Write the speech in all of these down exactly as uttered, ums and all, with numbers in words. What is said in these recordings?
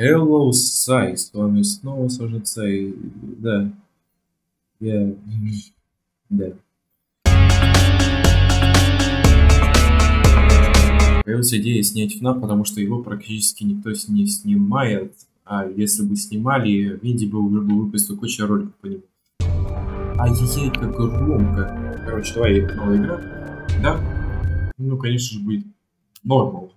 Hello, Сай, с вами снова сажется и... да. Я... да. Появилась идея снять эф эн эф, потому что его практически никто не снимает, а если бы снимали, Винди бы уже был выпустил кучу роликов по нему. Ай-яй-яй, как громко. Короче, давай, новая игра. Да? Ну, конечно же, будет нормал.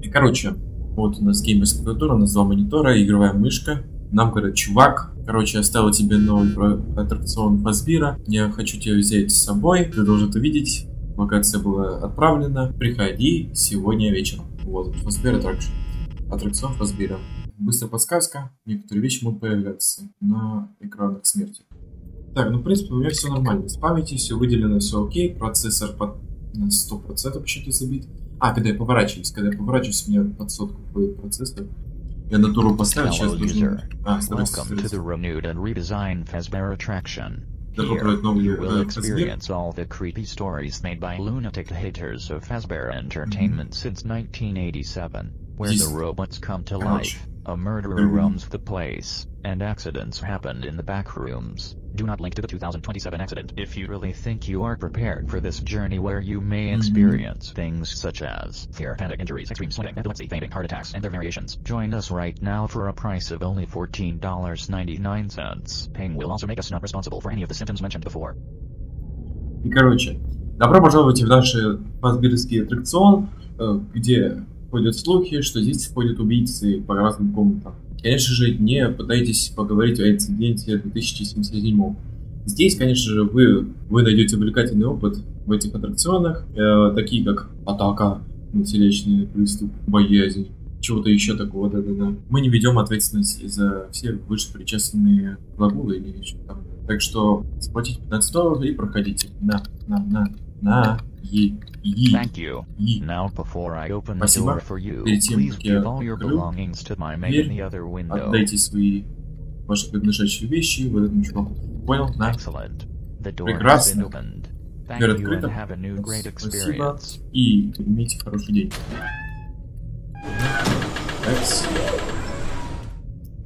И, короче, вот у нас геймерская клавиатура, у нас два монитора, игровая мышка. Нам, короче, чувак, короче, оставил тебе новый аттракцион Фазбира. Я хочу тебя взять с собой, ты должен это видеть. Локация была отправлена. Приходи сегодня вечером. Вот, Fazbear Attraction. Аттракцион Фазбира. Быстрая подсказка. Некоторые вещи могут появляться на экранах смерти. Так, ну, в принципе, у меня все нормально. С памяти все выделено, все окей. Процессор под сто процентов почему-то забит. А, когда я поворачиваюсь. Когда я поворачиваюсь, у меня под сотку будет процессор. Я на туру поставил, сейчас должен... А, стараюсь. You will experience all the creepy stories made by lunatic haters of Fazbear Entertainment since nineteen eighty-seven, where the robots come to life, a murderer roams the place, and accidents happened in the back rooms. Do not link to the two thousand twenty-seven accident if you really think you are prepared for this journey where you may experience things such as therapeutic injuries, extreme sweating, epilepsy, fainting, heart attacks, and their variations. Join us right now for a price of only fourteen ninety-nine. Paying will also make us not responsible for any of the symptoms mentioned before. И короче, добро пожаловать в наш фазбирский аттракцион, где ходят слухи, что здесь ходят убийцы по разным комнатам. Конечно же, не пытайтесь поговорить о инциденте две тысячи семьдесят седьмого. Здесь, конечно же, вы, вы найдете увлекательный опыт в этих аттракционах, э, такие как атака, интеллектуальный приступ, боязнь, чего-то еще такого, да-да-да. Мы не ведем ответственности за все вышепричастные глаголы или еще там. Так что заплатите пятнадцать долларов и проходите. На, на, на, на. Е, е, е. Спасибо. Перед тем, как я открыл, отдайте свои ваши принадлежащие вещи вот этому чуваку. Понял? Да. Прекрасно. Дверь открыта. Спасибо. И имейте хороший день.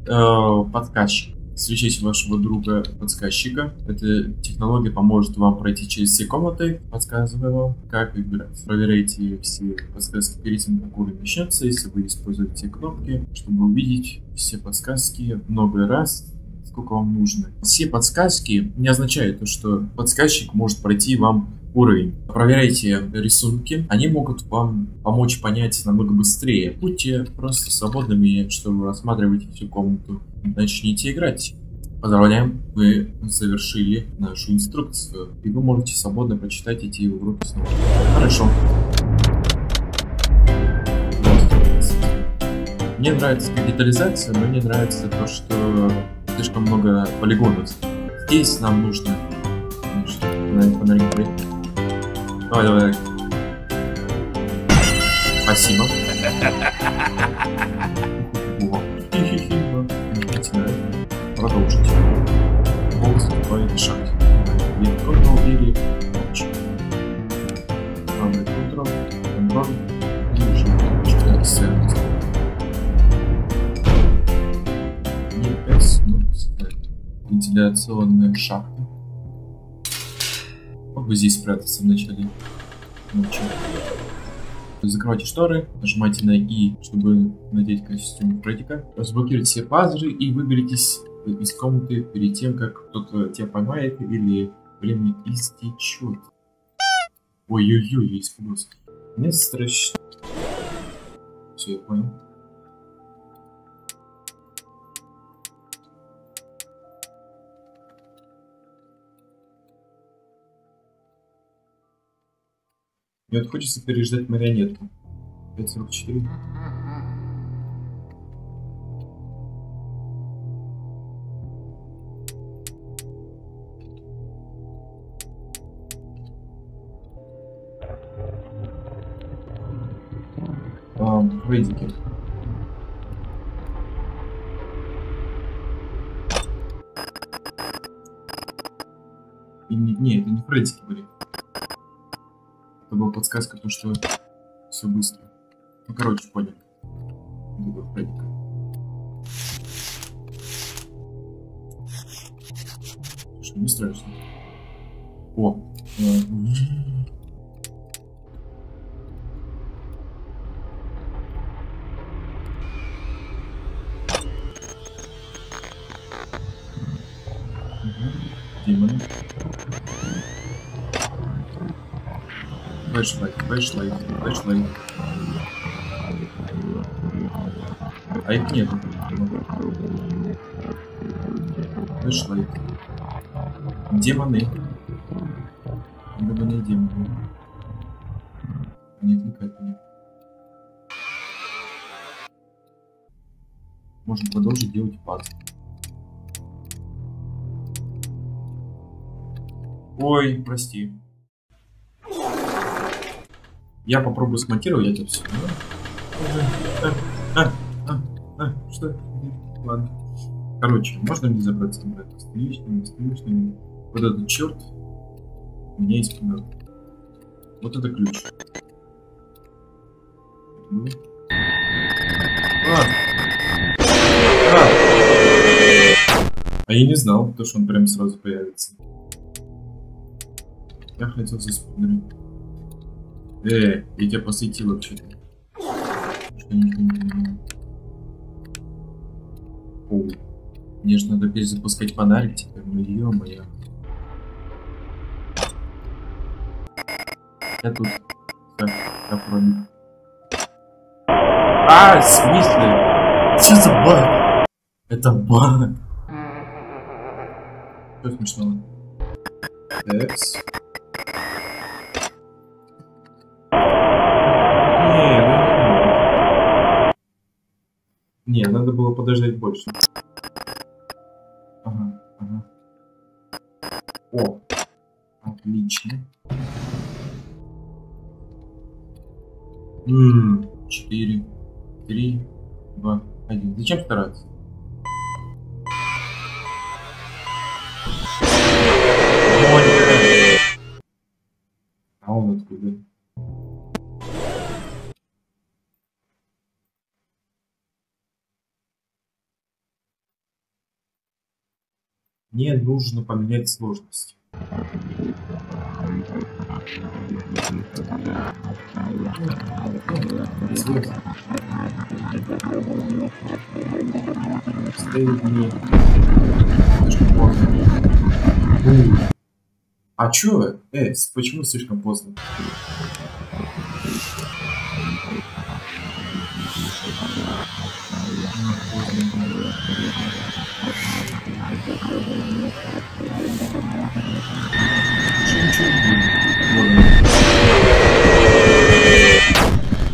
Uh, подкач. Встречайте вашего друга-подсказчика. Эта технология поможет вам пройти через все комнаты. Подсказываю вам, как играть. Проверяйте все подсказки перед тем, как умещаться, если вы используете кнопки, чтобы увидеть все подсказки много раз, сколько вам нужно. Все подсказки не означают то, что подсказчик может пройти вам уровень. Проверяйте рисунки, они могут вам помочь понять намного быстрее. Будьте просто свободными, чтобы рассматривать всю комнату. Начните играть. Поздравляем, вы завершили нашу инструкцию, и вы можете свободно прочитать эти уроки снова. Хорошо. Мне нравится детализация, но не нравится то, что слишком много полигонов. Здесь нам нужно... Давай, давай. Спасибо. Продолжить. Бог закупает шаг. Легко долбили. Главное контрол. Контрол. И уже читать сервис. Не пять, но стоит. Вентиляционная шахта. Мог бы здесь спрятаться вначале. Ночью. Закрывайте шторы, нажимайте на И, чтобы надеть костюм Фреддика. Разблокируйте все пазлы и выберитесь из комнаты перед тем, как кто-то тебя поймает или время истечет. Ой-ой-ой, я испугался. Мне страшно. Все, я понял. Мне вот хочется переждать марионетку. пять сорок четыре. А, Фреддики. И не, не, это не Фреддики были. Это была подсказка, то что все быстро. Ну короче, понял. Фреддика. страшно, не страшно. О. Демоны. Бэшлайт, бэшлайт, бэшлайт. А их нет. Бэшлайт. Демоны. Демоны, демоны. Они отвлекают меня. Можно продолжить делать пазл. Ой, прости. Я попробую смонтировать, я тебя все. А, а, а, что? Ладно. Короче, можно мне забраться обратно? С лишними, с лишними. Вот этот черт. У меня есть пример. Вот это ключ. А, а. А я не знал, то, что он прям сразу появится. Я хотел заспойлерить. Э, я тебя посвятил вообще-то. Оу. Мне же надо перезапускать фонарик теперь. Ну ё-моё. Я тут. Так, я пробил. А, в смысле? Что за баг? Это баг. Что смешного? Экс. Не, надо было подождать больше. Ага, ага. О, отлично. Ммм, четыре, три, два, один. Зачем стараться? А он откуда? Мне нужно поменять сложность. А чё? Э, почему слишком поздно?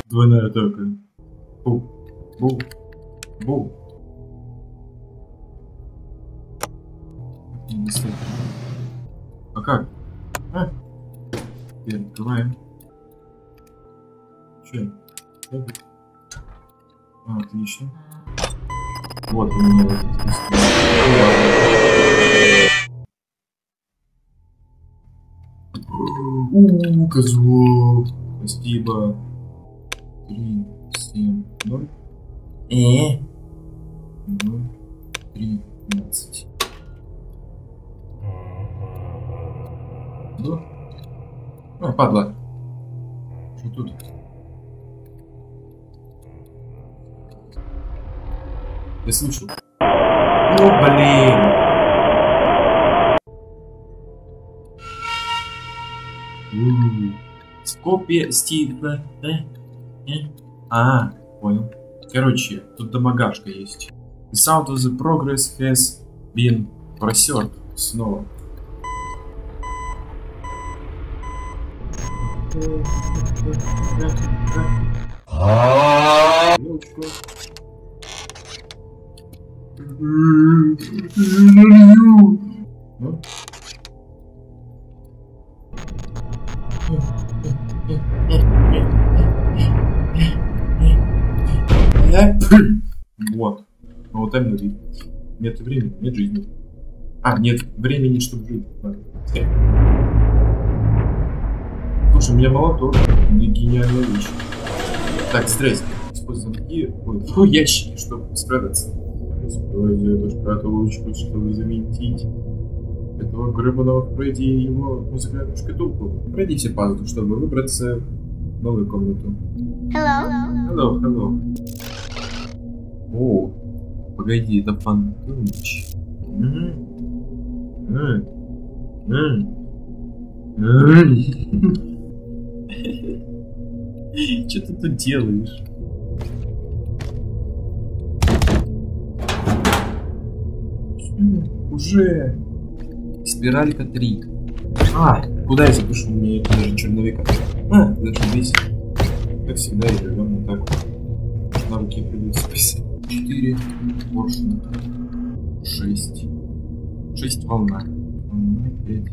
Двойная атака. Бу, бу, бу. А как? А? Теперь открываем. Че? А, отлично. Вот у меня вот этот. Ууу, казуал. Спасибо. три, семь, ноль. Эээ. ноль, тринадцать. Да? А, падла. Что тут? Я слышу. О, блин. Ууу. Скопия стила. А, понял. Короче, тут домогашка есть. The sound of the progress has been preserved. Снова. Вот. Но вот там нет. Нет времени, нет жизни. А, нет времени, чтобы жить. Слушай, у меня мало тоже не гениальная вещь. Так, здрасте. Используем такие. Фу, ящики, чтобы спрятаться. Используем эту шкатулочку, чтобы заметить. этого гребаного, пройди его музыкальную шкатулку. Пройди все пазлы, чтобы выбраться в новую комнату. Hello. Hello, hello. О, погоди, это фантомич. Че ты тут делаешь? Уже спиралька три. А, куда я запишу? Мне даже черновика. А, даже здесь. Как всегда, я живем вот так. Навыки придется писать. четыре. Поршень. шесть. шесть волна. Волна пять.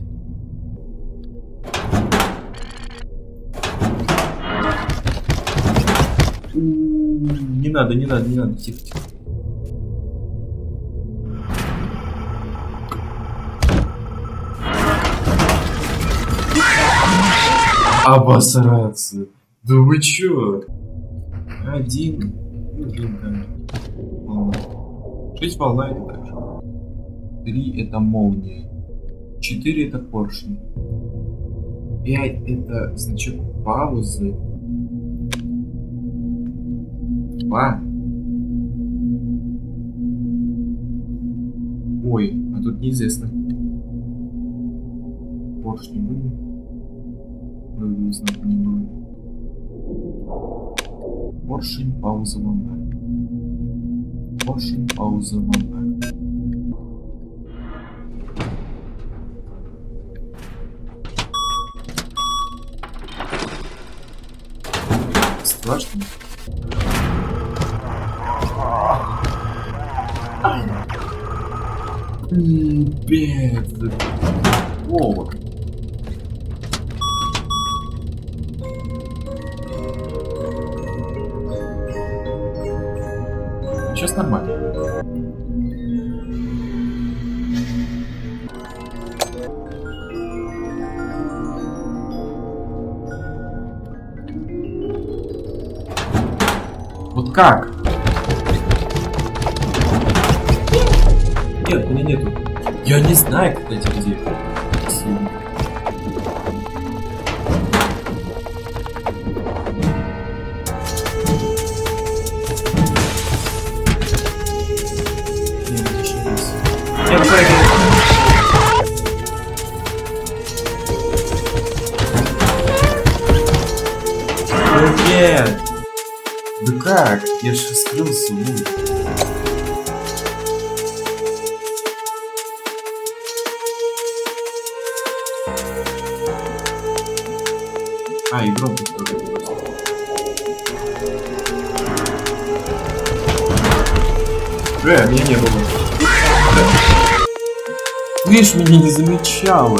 Не надо, не надо, не надо. Тихо, тихо. Обосраться. Да вы чё? Один. Один там. Шесть волна это так же. Три это молния. Четыре это поршень. Пять это значок паузы. Два. Ой, а тут неизвестно. Поршни были. Поршень, пауза, волна. Поршень, пауза, волна. Страшно? Пипец! О! Сейчас нормально. Вот как? Нет, у меня нету. Я не знаю, как найти людей. Спасибо. Нет! Да как? Я же скрылся. А, и громко тоже. Э, меня не было. Слышь, меня не замечала.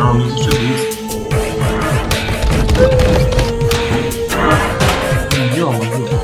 А, он зашибись. Идем, идем.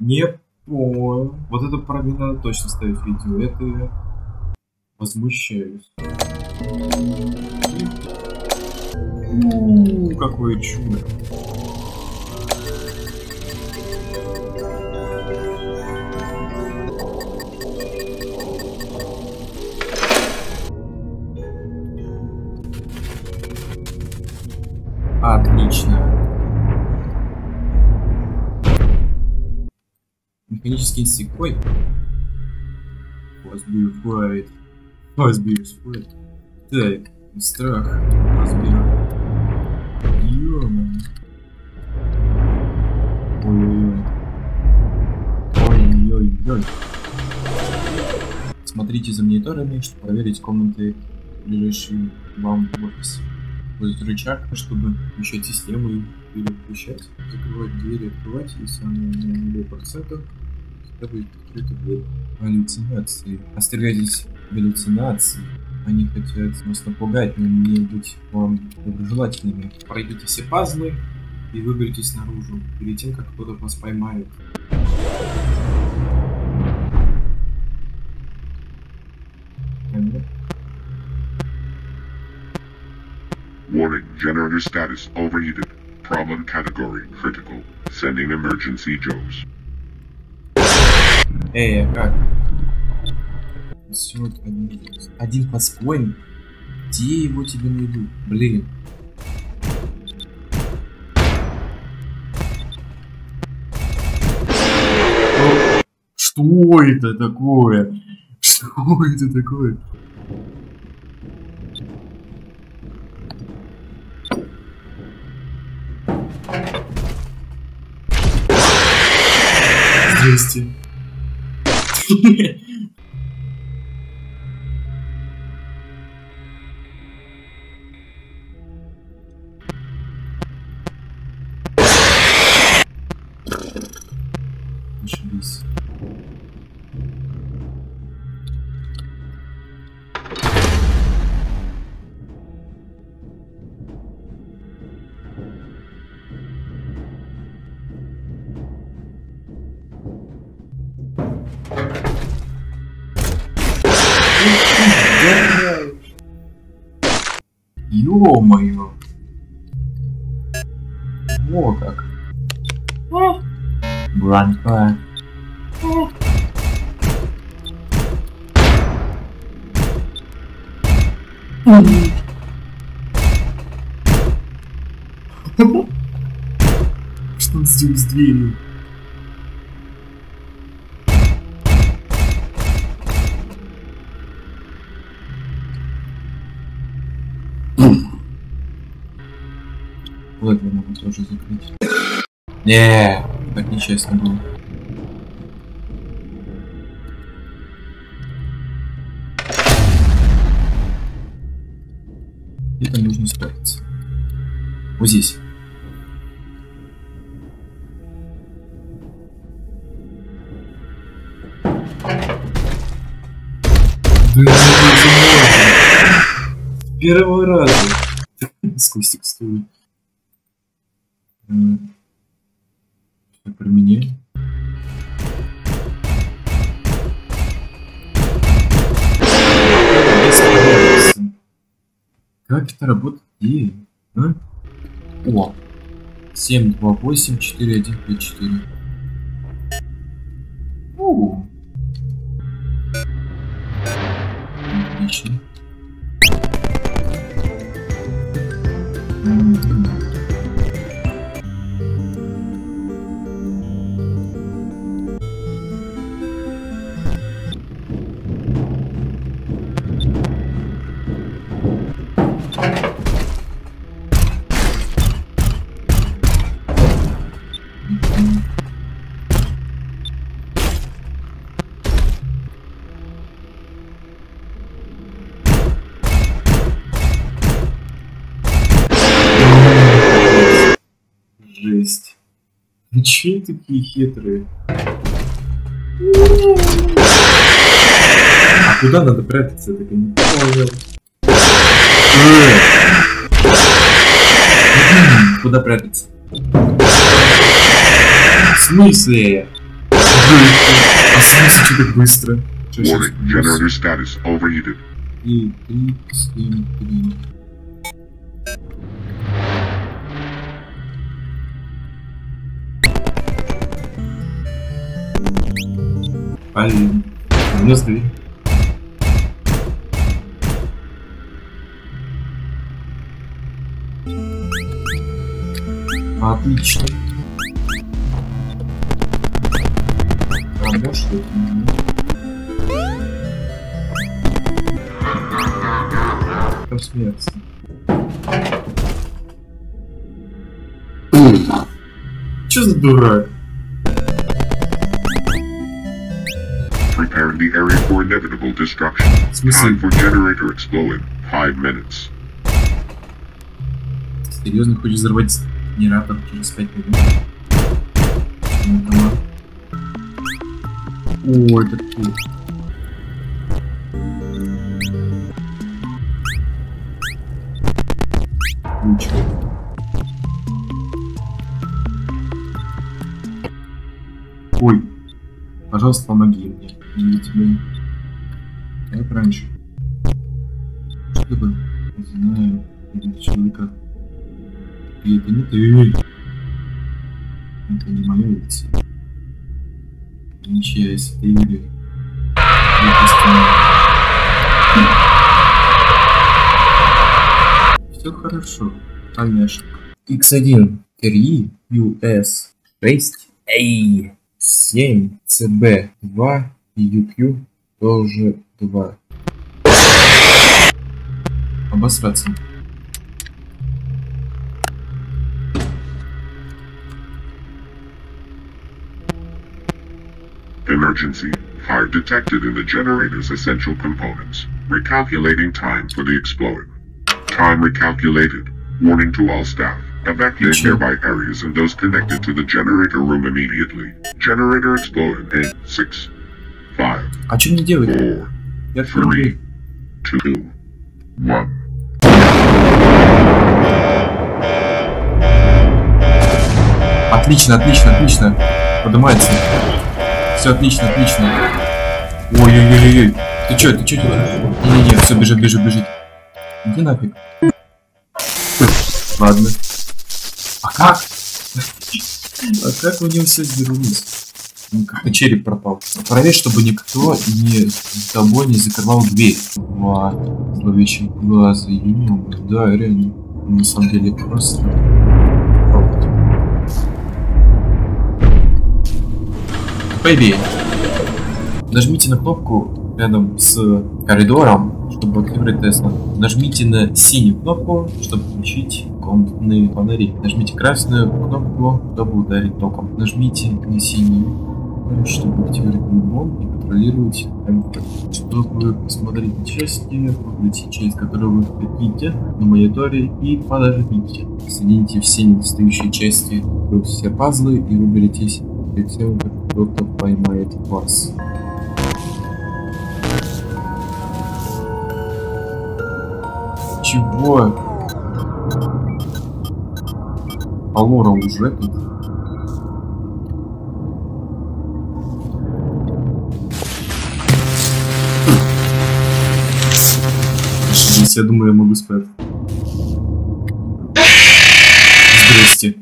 Не понял. Вот это параметр надо точно ставить в видео. Это я возмущаюсь. Ууу, какое чудо. Отлично. Механический секой. Fazbear Pride. Fazbear Pride. Так, страх. Fazbear. Ё-моё. Ой-ой-ой. Ой-ой-ой. Смотрите за мониторами, чтобы проверить комнаты, ближайшие вам в офис. Будет рычаг, чтобы включать систему и переключать. Закрывать двери, открывать, если она на нуле процентов, всегда будет открыта дверь. Галлюцинации. Остерегайтесь галлюцинаций. Они хотят вас напугать, но не быть вам доброжелательными. Пройдите все пазлы и выберитесь наружу, перед тем, как кто-то вас поймает. Warning, generator status overheated. Problem category critical. Sending emergency Joes. Эй, а как? Несёт один, один подспойн? Где его тебе найду? Блин. Что это такое? Что это такое? Здрасте. Ошибись. Ё-моё! Во как! О! Бланка! О! Что он сделал с дверью? Вот я могу тоже закрыть. Не, так нечестно было. Где-то нужно спрятаться. Вот здесь. Да, первый раз. Сквозь текстуру. Что про меня? Как это работает? И, а? О, семь два восемь четыре один пять четыре. О, отлично. Жесть. Вы че такие хитрые? А куда надо прятаться? Так и не понял. Куда прятаться? В смысле? А в смысле что так быстро? И три, семь, три. Блин, девяносто две. Отлично. А, да, что это? посмеяться. Че за дурак? Prepare the area for inevitable destruction. Time for generator exploding. Five minutes. Серьезно, хочешь взорвать генератор через пять минут? О, это круто. Ничего. Ой, пожалуйста, помоги мне. Я тебе... Как раньше. Что бы? Не знаю. Или человека. И это не ты. Это не моя улица. Ничья, если ты или... Все хорошо. Тайная ошибка. икс один, три, ю эс, шесть, эй, семь, цэ бэ, два и ю кью тоже два. Обосраться. Emergency. Fire detected in the generator's essential components. Recalculating time for the exploding. Time recalculated. Warning to all staff. Evacuate nearby areas and those connected to the generator room immediately. Generator exploded in six, five, а что мне делать? four, three, two, one. Отлично, отлично, отлично. Поднимается. Все отлично, отлично. Ой-ой-ой-ой. Ты че, ты че? Не-не-не, все, бежит, бежит, бежит. Иди нафиг. Ладно. А как? А как у него все сдернулось? Ну, как-то череп пропал. Проверь, чтобы никто не с тобой не закрывал дверь. Ва, зловещие глаза. Ну, да, реально. На самом деле просто... Бэйби! Нажмите на кнопку рядом с коридором, чтобы открыть Тесла. Нажмите на синюю кнопку, чтобы включить комнатные фонари. Нажмите красную кнопку, чтобы ударить током. Нажмите на синюю, чтобы активировать бомб и контролировать компьютер. Чтобы посмотреть на части, выберите часть, которую вы хотите на мониторе и подожмите. Соедините все недостающие части, все пазлы и выберитесь, и все, кто-то поймает вас. Чего? А Лора уже тут? Здесь, я думаю, я могу спать. Здрасте.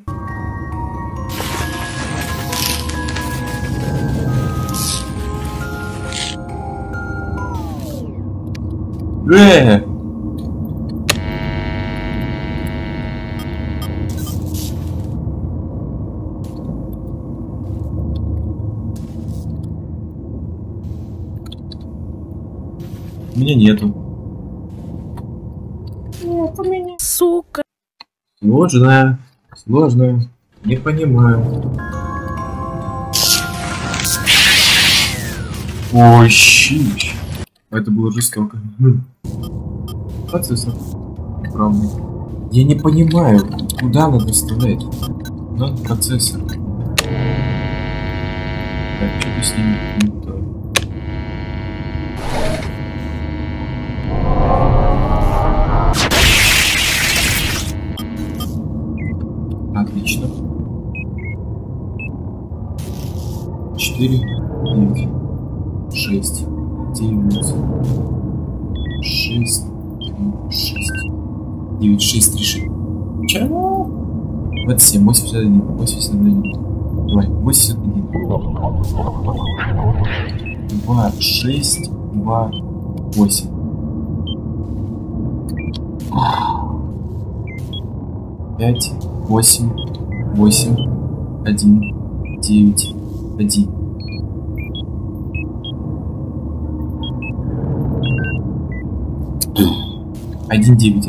Эээ! Меня нету. Нет, у меня. Сука. Сложно. Сложно. Не понимаю. Ой, щит. Это было жестоко. Процессор. Правда. Я не понимаю, куда надо стрелять. Надо процессор. Так, что-то с ним не то. Отлично. четыре, девять, шесть, девять, шесть, три, шесть, девять, шесть, три, шесть. Чего? двадцать семь, восемьдесят один, восемьдесят один, два, восемьдесят один, два, шесть, два, восемь. пять, восемь, восемь, один, девять, один. один девять.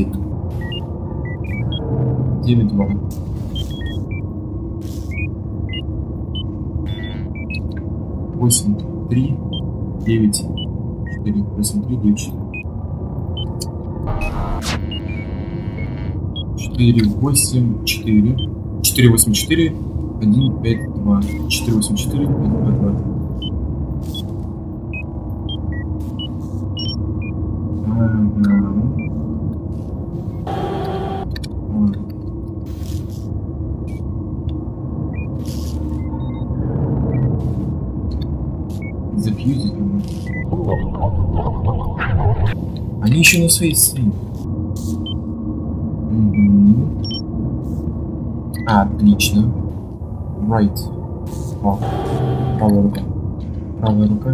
девять два. Зафьюзить его. Они еще на своей сцене. Mm-hmm. Отлично. Right. Wow. Правая рука. Правая рука.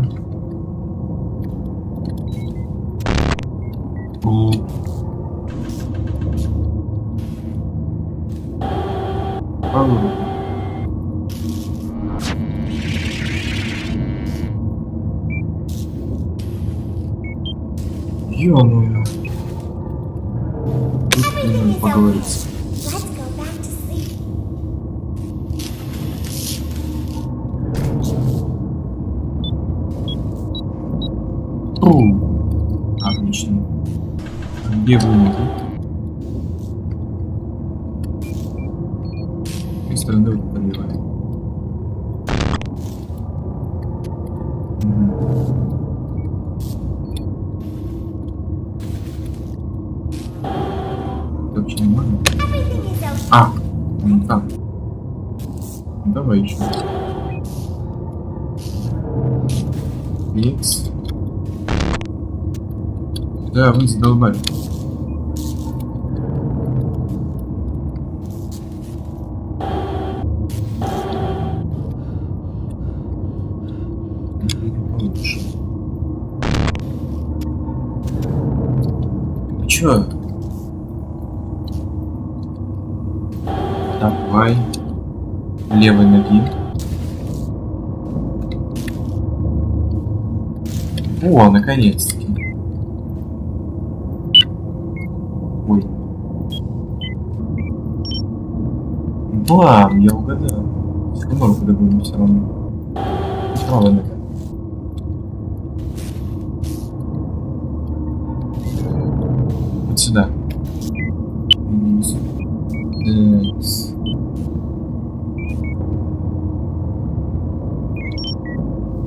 Mm. Правая рука. Ё-моё. Тут не надо поговорить. Оу. Отлично. Где вынесли? И стороны подбиваем. А, ну да. Давай еще. Флекс. Да, вы задолбали. Ты чё? Давай, левой ноги. О, наконец-таки. Ой. Бам, я угадал. Все равно угадываем, все равно. Правая нога. Вот сюда. Yes.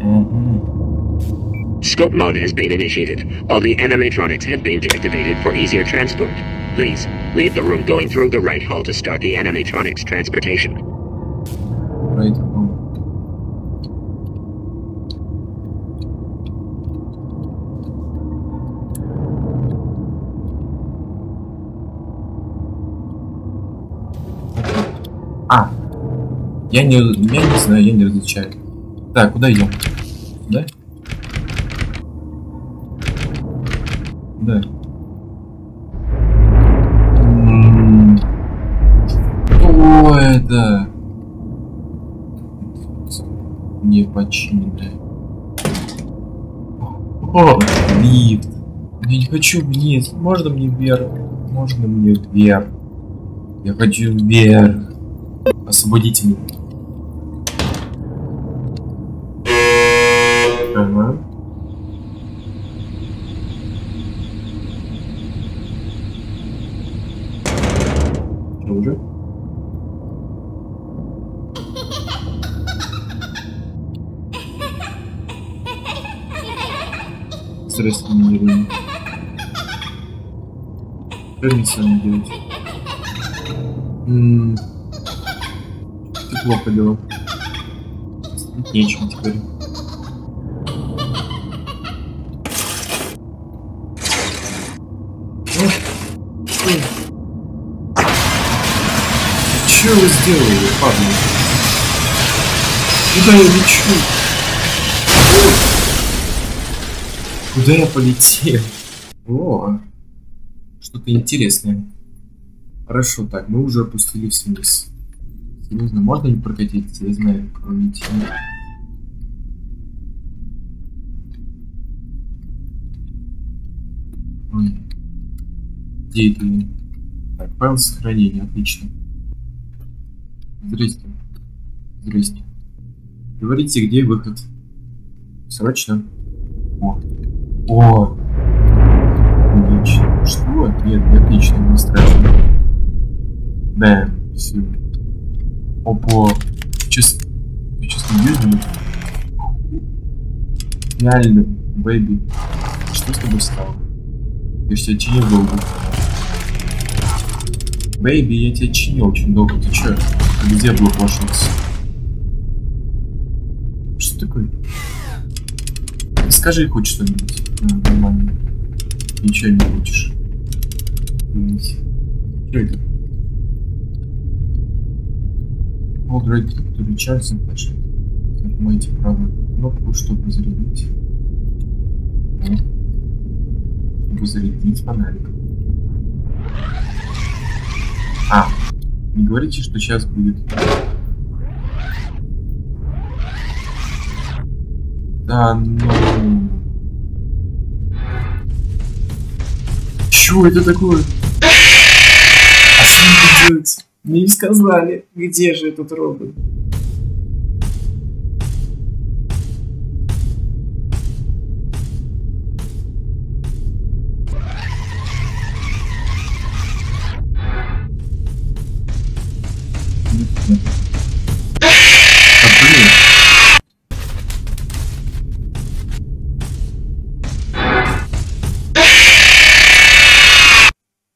Mm-hmm. Scope mode has been initiated. All the animatronics have been deactivated for easier transport. Please, leave the room going through the right hall to start the animatronics transportation. Right hall. Ah. Я не, я не знаю, я не различаю. Так, куда идем? Да? Да. О, это не починенное. О, лифт. Я не хочу вниз. Можно мне вверх? Можно мне вверх? Я хочу вверх. Освободите меня. Ага. Что уже? Стресс генерирование. Что мне с вами делать? Ммм... Тепло по делам. Нечем теперь. Что вы сделали, парни? Куда я лечу? Ой. Куда я полетел? О, что-то интересное. Хорошо, так, мы уже опустились вниз. Серьезно, можно ли прокатиться? Я знаю, кроме тени. Ой. Где это? Так, файл сохранения, отлично. Здрасте. Здрасте. Говорите, где выход? Срочно. О. О. Отлично. Что? Нет, не отлично, не страшно. Да, все. Опа. Сейчас. Сейчас не вижу. Реально, бэби. Что с тобой стало? Я же тебя чинил долго. Бэйби, я тебя чинил очень долго. Ты че? Где блок вошелся? Что такое? Скажи хоть что-нибудь. А, нормально. Ничего не хочешь. Что это? Полдрайки, который Чарльзон пошел. Нажимайте правую кнопку, чтобы зарядить. Чтобы зарядить фонарик. А, не говорите, что сейчас будет. Да ну. Чё это такое? А с ним делается? Мне не сказали, где же этот робот.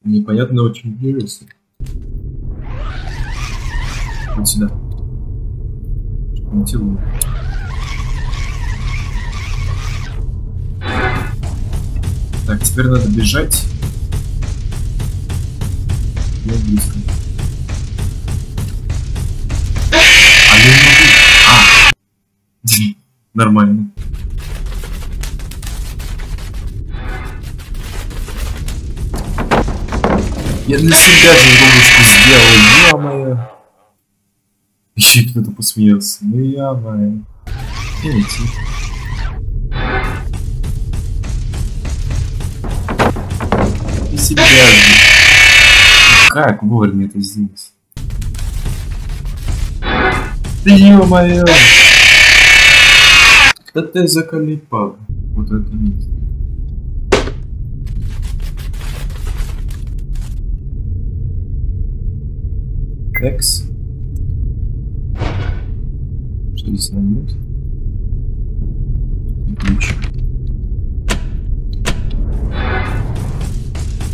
Непонятно, очень удивился. Вот сюда. Мотилу. Так, теперь надо бежать. Я близко. А я не могу. А! Нормально. Я для себя же ручку сделал, я моя. Еще кто-то посмеялся. Ну я моя. И лети. И себя же. Как вовремя это сделать? Да ё-моё! Да ты заколепал. Вот это место. Экс. Что здесь на минут? И ключ.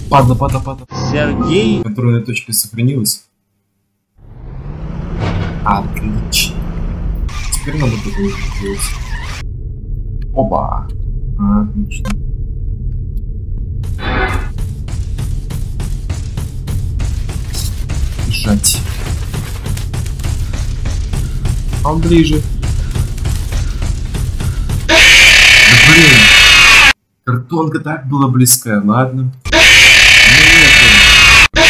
Падла, падла, падла. Сергей. Которая на точке сохранилась. Отлично. Теперь надо такое сделать. Оба. Отлично. Бежать. Он ближе. Да блин. Картонка так была близкая, ладно. Ну нет.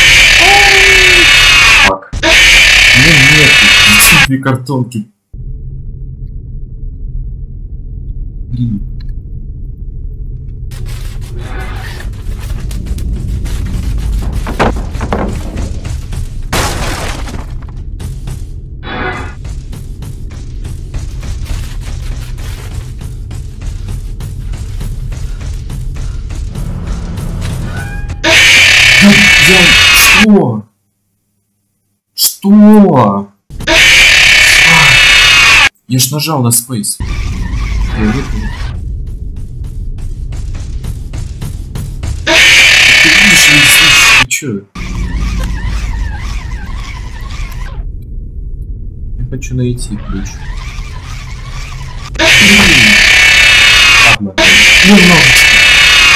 Ну нет. Две картонки. Блин. Что? Что? А, я ж нажал на Space. Ты видишь, я здесь, ты чё? Я хочу найти ключ. Ладно.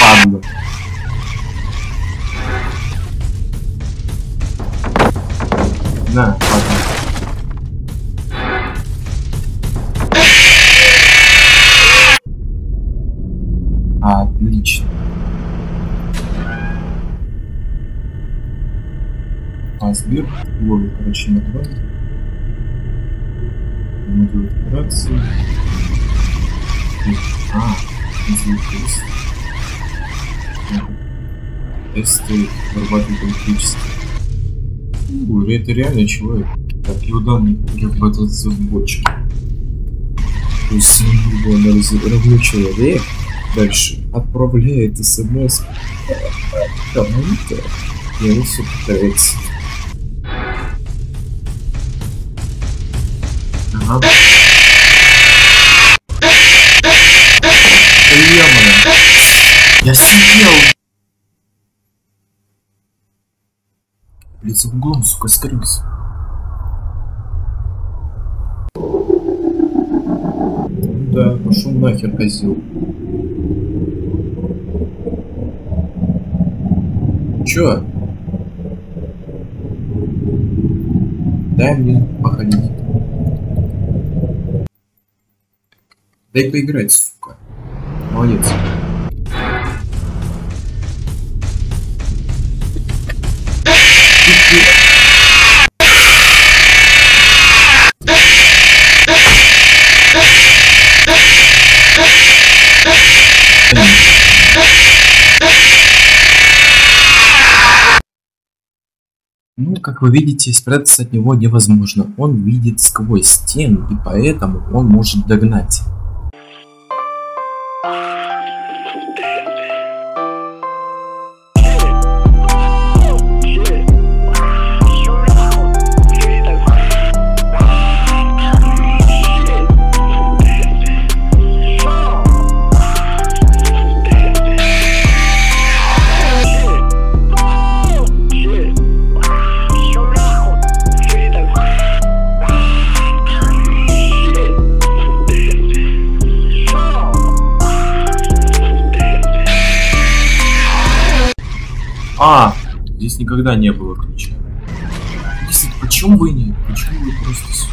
Ладно. На, ладно. Отлично. Фазбер, ловит, короче, на два. Модуль операции. А, извините. тестовый обрабатыватель политический. Или это реально человек? Такие уданы обрабатываются в бочке. То есть его анализу равно человек. Дальше отправляет смс кому-то, и он все пытается. Ага. Я сидел! Блин, за углом, сука, скрылся. Да, пошел нахер, козел. Чё? Дай мне походить. Дай поиграть, сука. Молодец. Ну, как вы видите, спрятаться от него невозможно. Он видит сквозь стену, и поэтому он может догнать. А, здесь никогда не было ключа. Если, почему вы не? Почему вы просто...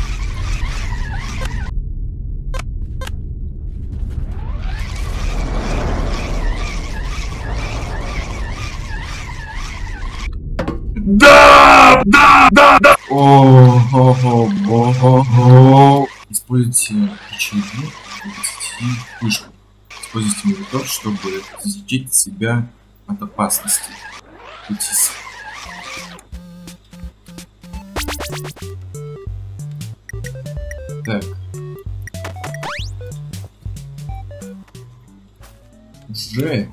Да, да, да, да. О, о, о, о, о, о. Используйте ключи, вышку. Используйте молоток, чтобы защитить себя от опасности. Так. Уже.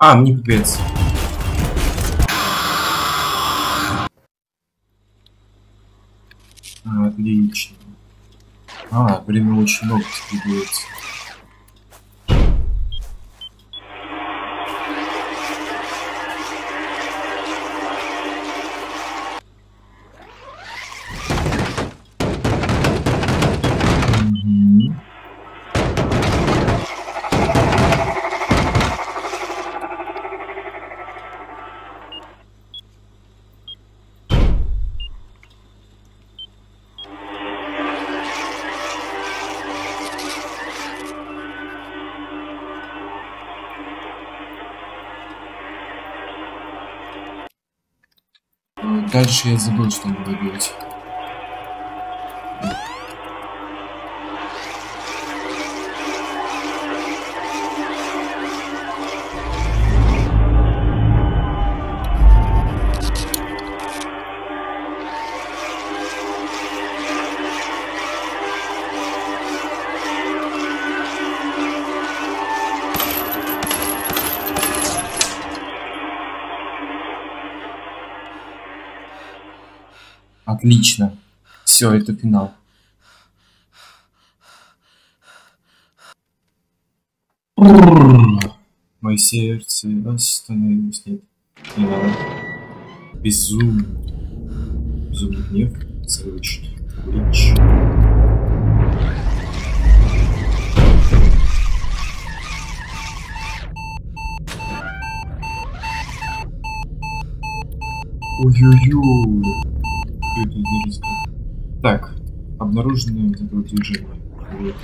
А, мне пипец. Отлично. А, время очень много требуется. Дальше я забыл, что надо делать. Отлично. Все, это финал. Мое сердце остановилось. Нет, не надо. Безумный. Безумный гнев. Срочный. Речь. Ой-ой-ой. Так, обнаружено вот это вот движение. Вот.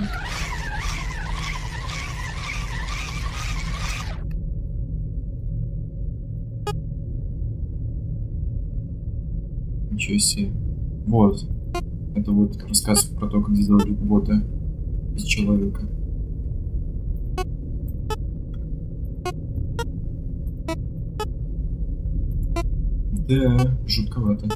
Ничего себе. Вот. Это вот рассказ про то, как сделали бота из человека. Да, жутковато.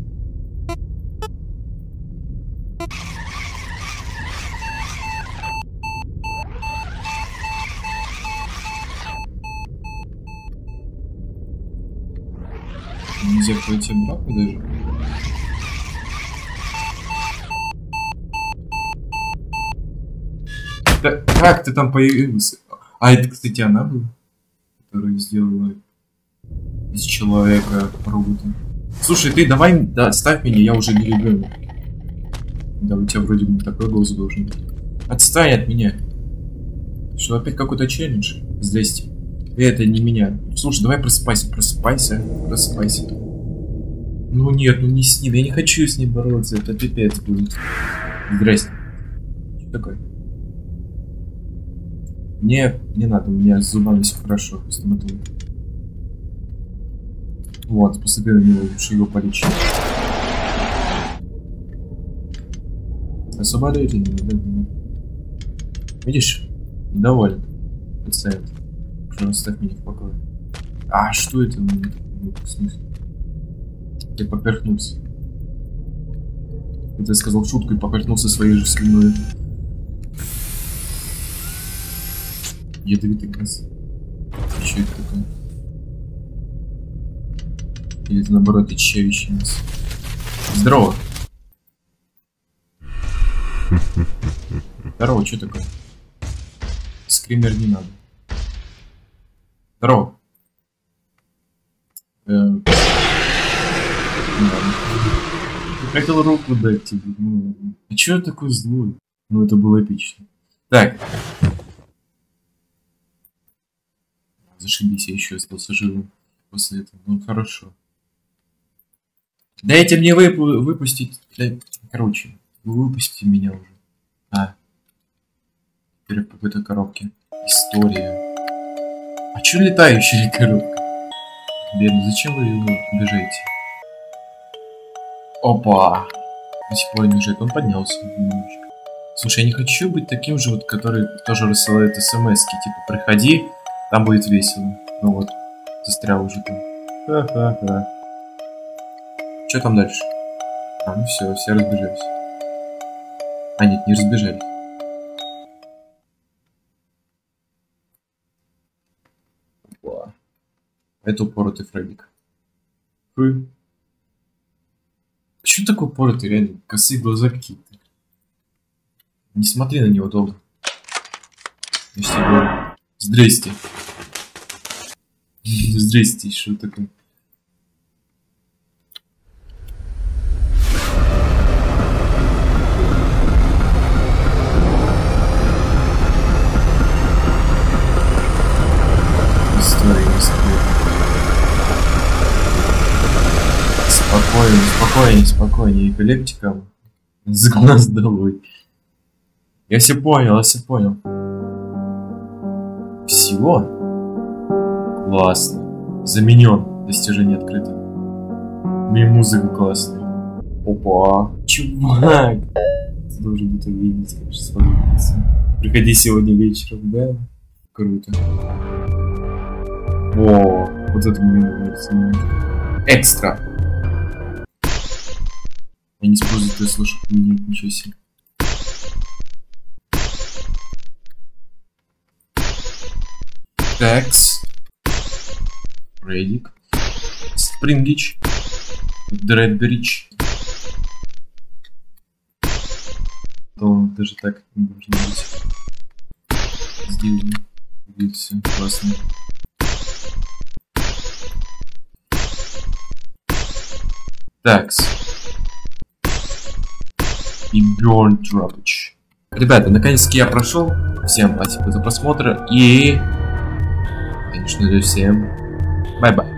Нельзя пройти обратно даже. Да, как ты там появился? А это, кстати, она была, которая сделала из человека робота. Слушай, ты давай, да, ставь меня, я уже не ребенок. Да, у тебя вроде бы такой голос должен быть. Отстань от меня. Что, опять какой-то челлендж? Здесь. Это не меня. Слушай, давай просыпайся, просыпайся, просыпайся. Ну нет, ну не с ним. Я не хочу с ним бороться. Это пипец будет. Здрасте. Что такое? Мне не надо, у меня с зубами все хорошо. Стоматолог. Вот, посмотри на него, лучше его полечить. Особо доверие не надо. Видишь? Недоволен. Пациент. Оставь меня в покое. А что это? В смысле? Ты поперхнулся. Это я сказал шутку и поперхнулся своей же слюной. Ядовитый газ. Что это такое? Или это наоборот исчезающий нас? Здорово. Здорово, что такое? Скример не надо. Здорово. Эм... Хотел руку дать тебе. Ну, а чё я такой злой? Ну, это было эпично. Так. Зашибись, я еще остался живым после этого. Ну, хорошо. Дайте мне выпу выпустить... Короче, вы выпустите меня уже. А. Теперь в какой-то коробке. История. А чё летающая коробка? Блин, зачем вы его бежите? Опа! До сих пор не бежит, он поднялся немножечко. Слушай, я не хочу быть таким же, вот, который тоже рассылает смс-ки. Типа, приходи, там будет весело. Ну вот, застрял уже там. Ха-ха-ха. Чё там дальше? А, ну все, все разбежались. А нет, не разбежались. Это упоротый Фреддик. Фу. Почему такой упоротый, реально? Косые глаза какие-то. Не смотри на него долго. Здрасте. Здрасте, что такое? Спокойнее, спокойнее, спокойнее, эпилептика за нас долой. Я все понял, я все понял. Всего? Классно. Заменен. Достижение открыто. Мне музыка классная. Опа. Чувак. Ты должен это видеть, конечно. Приходи сегодня вечером, да? Круто. О, вот это мне нравится. Экстра. Я не использую твои слушать, мне ничего себе. Такс. Рейдик. Спрингич. Дредбридж. То даже так не должно быть. Сделали. Убили все. Классно. Такс. И Burn Dropage. Ребята, наконец-таки я прошел. Всем спасибо за просмотр и... Конечно, всем бай-бай.